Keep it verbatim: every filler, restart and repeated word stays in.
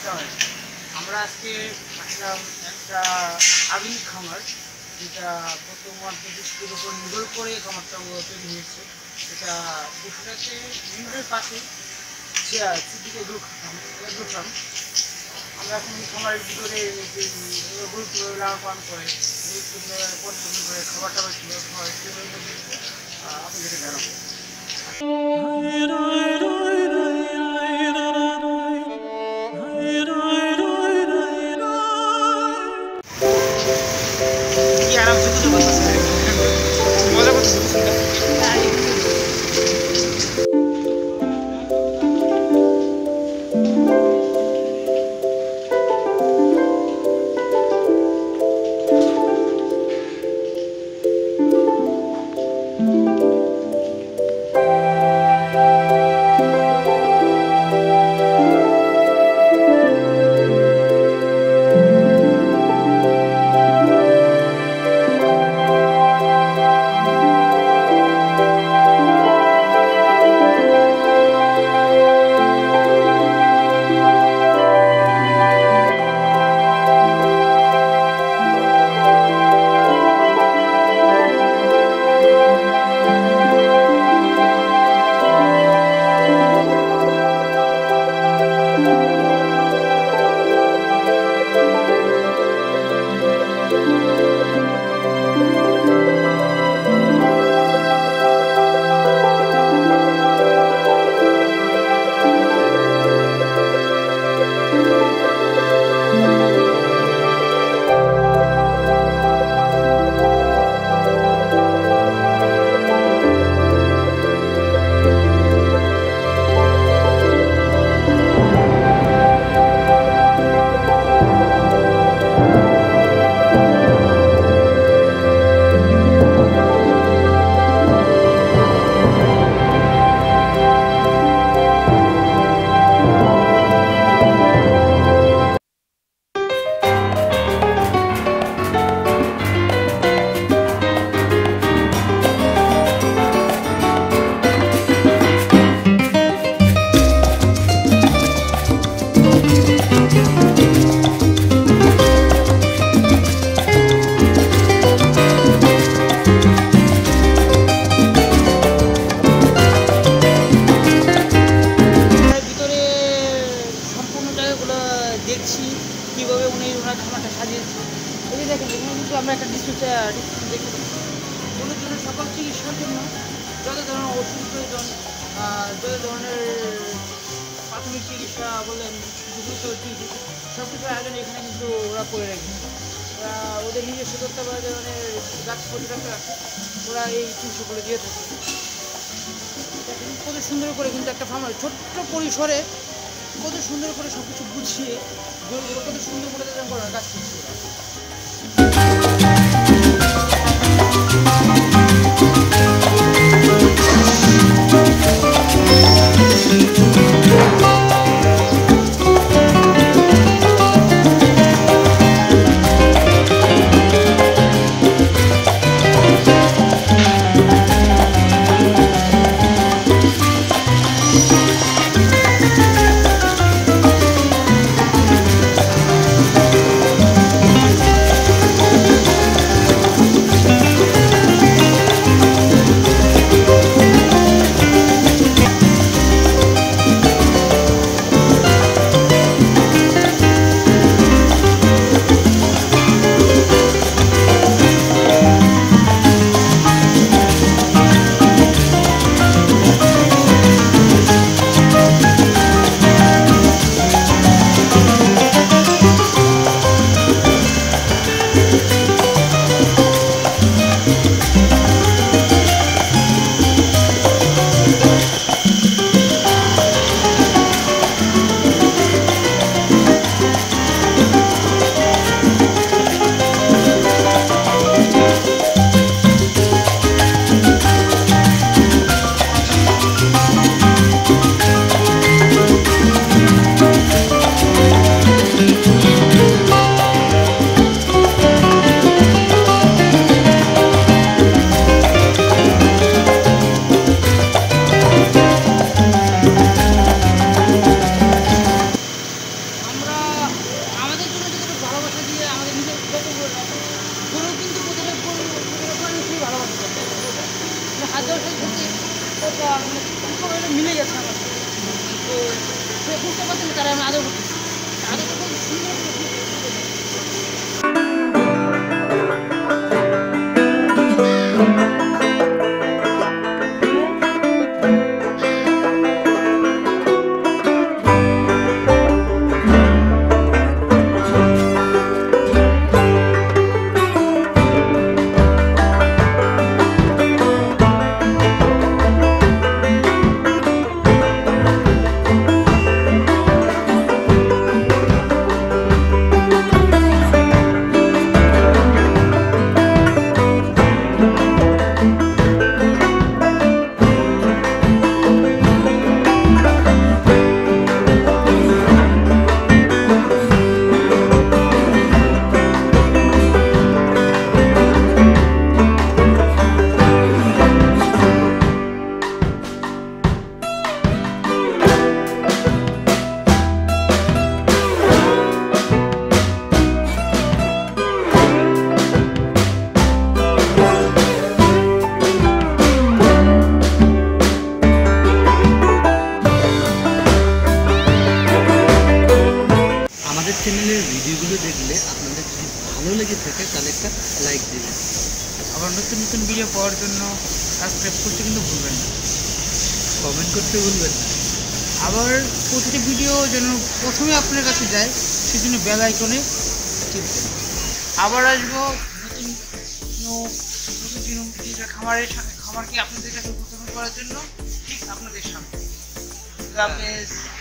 করতে হয়। আমরা আজকে একটা একটা আবিল খামার, যেটা বর্তমান প্রযুক্তির উপর নির্ভর করে খামারটা তৈরি হয়েছে, সেটা বসুরাতে নিম্নের পাশে সিদ্দিকা গরু খাম গরু ফার্ম। আমরা এখন খামারের ভিতরে যে গরু কীভাবে লাভবান করে, গরু কীভাবে পরিবর্তন করে, খাবার টাবার কীভাবে হয়, সেভাবে আপনাদের জানাবো। দেখছি কীভাবে উনি ওনার খামারটা সাজিয়েছে। এই যে দেখেন, এখানে কিন্তু আমরা একটা ডিসপ্লে ডিসপ্লে দেখতে পাচ্ছি। ওনার জন্য সকল চিকিৎসার জন্য যত ধরনের ওষুধ প্রয়োজন, যত ধরনের প্রাথমিক চিকিৎসা বলেন, চিকিৎসা সব কিছু আয়োজন এখানে কিন্তু ওরা করে রাখে। ওরা ওদের নিজস্ব তত্ত্বাবধানে ধরনের গাছ পরিচর্যা আছে, ওরা এই চিকিৎসাগুলো দিয়ে থাকে। কত সুন্দর করে কিন্তু একটা খামার ছোট্ট পরিসরে কত সুন্দর করে সব কিছু গুছিয়ে কত সুন্দর করে তাদের করার কাজ করছে। उनको मिले जाता है तो फिर उसके बाद में कराया आधे आधे तो कोई सीन चैनल भिडियोगुलो देखले अपने भलो लेगे थे तेल एक लाइक देवें आर नतून नतून भिडियो पावर जो सबसक्राइब करते क्योंकि भूलें ना कमेंट करते भूलें ना आर प्रति भिडियो जान प्रथम अपन का जाए से बेल आइकने टिप दें आबार आसबो नतून नतून दिन खामारे खामार के अपन उपस्থাপন করার জন্য ঠিক আপনাদের সামনে।